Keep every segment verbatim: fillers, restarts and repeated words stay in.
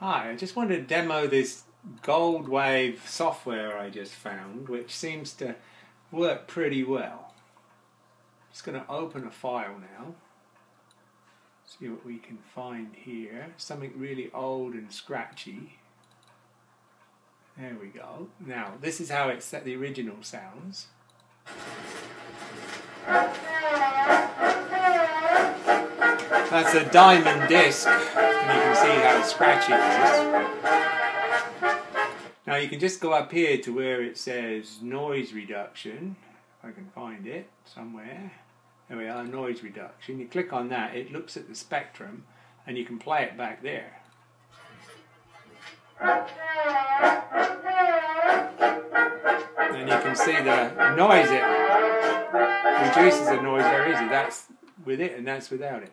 Hi, I just wanted to demo this GoldWave software I just found, which seems to work pretty well. I'm just going to open a file now, see what we can find here. Something really old and scratchy. There we go. Now, this is how it set the original sounds. That's a diamond disc, and you can see how scratchy it is. Now you can just go up here to where it says noise reduction, if I can find it somewhere. There we are, noise reduction. You click on that, it looks at the spectrum, and you can play it back there. And you can see the noise, it reduces the noise very easily. That's with it and that's without it.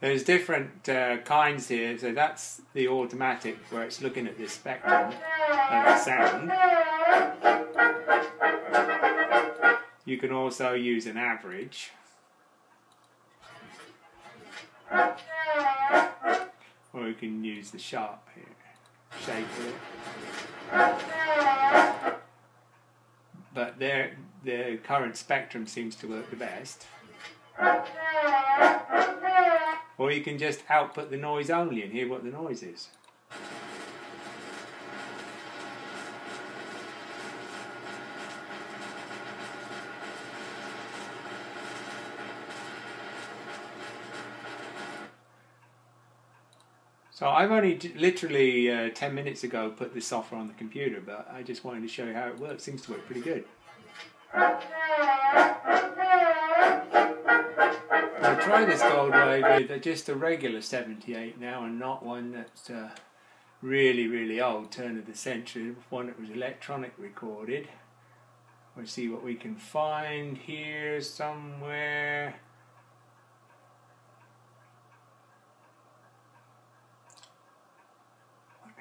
There's different uh, kinds here, so that's the automatic where it's looking at this spectrum and the sound. You can also use an average. Or we can use the sharp here, shape it. But their, their current spectrum seems to work the best. Or you can just output the noise only and hear what the noise is. So I've only literally uh, ten minutes ago put this software on the computer, but I just wanted to show you how it works. Seems to work pretty good. I'll try this GoldWave with just a regular seventy-eight now, and not one that's uh, really, really old, turn of the century, one that was electronic recorded. We'll see what we can find here somewhere.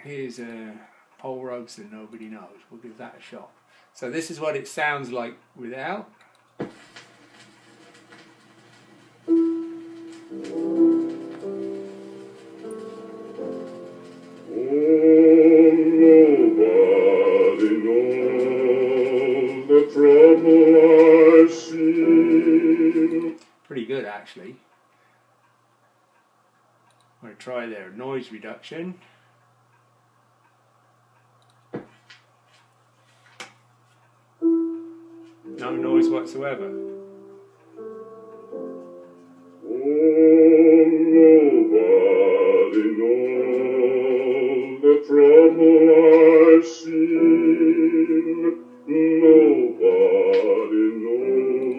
Here's a Paul Robeson, Nobody Knows. We'll give that a shot. So this is what it sounds like without. Pretty good, actually. I'm going to try their noise reduction. No noise whatsoever. Oh, nobody knows the trouble I see. Nobody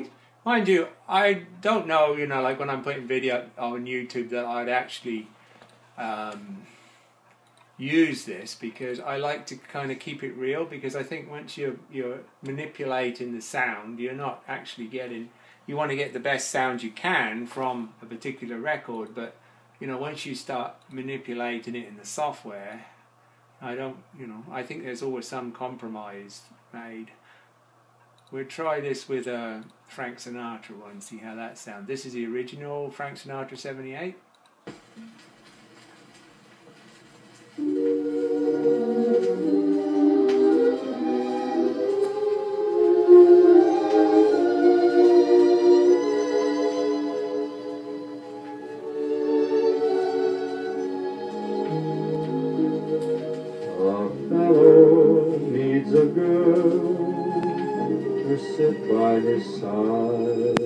knows. Mind you, I don't know, you know, like when I'm putting video on YouTube that I'd actually um, use this, because I like to kind of keep it real, because I think once you're, you're manipulating the sound, you're not actually getting, you want to get the best sound you can from a particular record, but you know, once you start manipulating it in the software, I don't, you know, I think there's always some compromise made. We'll try this with a Frank Sinatra one, see how that sounds. This is the original Frank Sinatra seventy-eight. A girl to sit by his side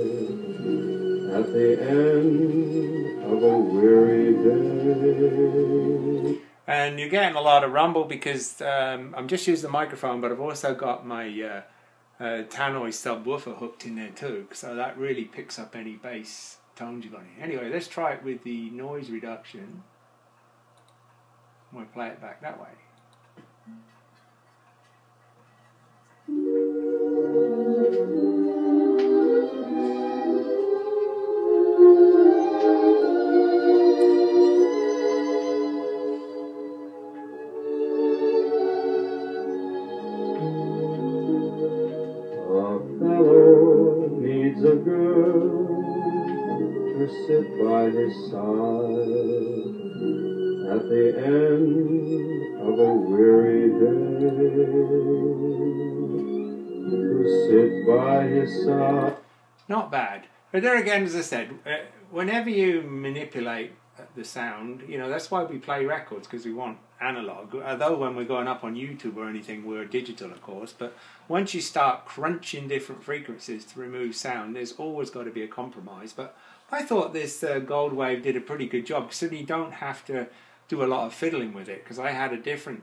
at the end of a weary day. And you're getting a lot of rumble because um, I'm just using the microphone, but I've also got my uh, uh, Tannoy subwoofer hooked in there too, so that really picks up any bass tones you've got in. Anyway, let's try it with the noise reduction. We'll play it back that way. A girl ever sit by his side at the end of a weary day, who sit by his side. Not bad. But there again, as I said, whenever you manipulate the sound, you know, that's why we play records, because we want analog. Although when we're going up on YouTube or anything, we're digital, of course, but once you start crunching different frequencies to remove sound, there's always got to be a compromise. But I thought this uh, GoldWave did a pretty good job, because then you don't have to do a lot of fiddling with it, because I had a different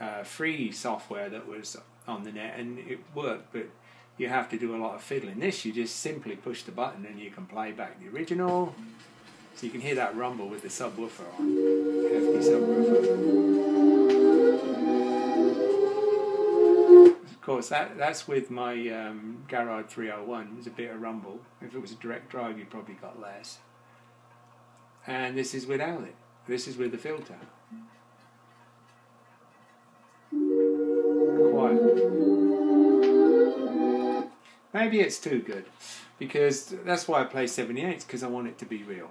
uh, free software that was on the net and it worked, but you have to do a lot of fiddling. This, you just simply push the button and you can play back the original. So you can hear that rumble with the subwoofer on, hefty subwoofer. Of course, that, that's with my um, Garrard three oh one, there's a bit of rumble. If it was a direct drive, you probably got less. And this is without it, this is with the filter. Quiet. Maybe it's too good, because that's why I play seventy-eights, because I want it to be real.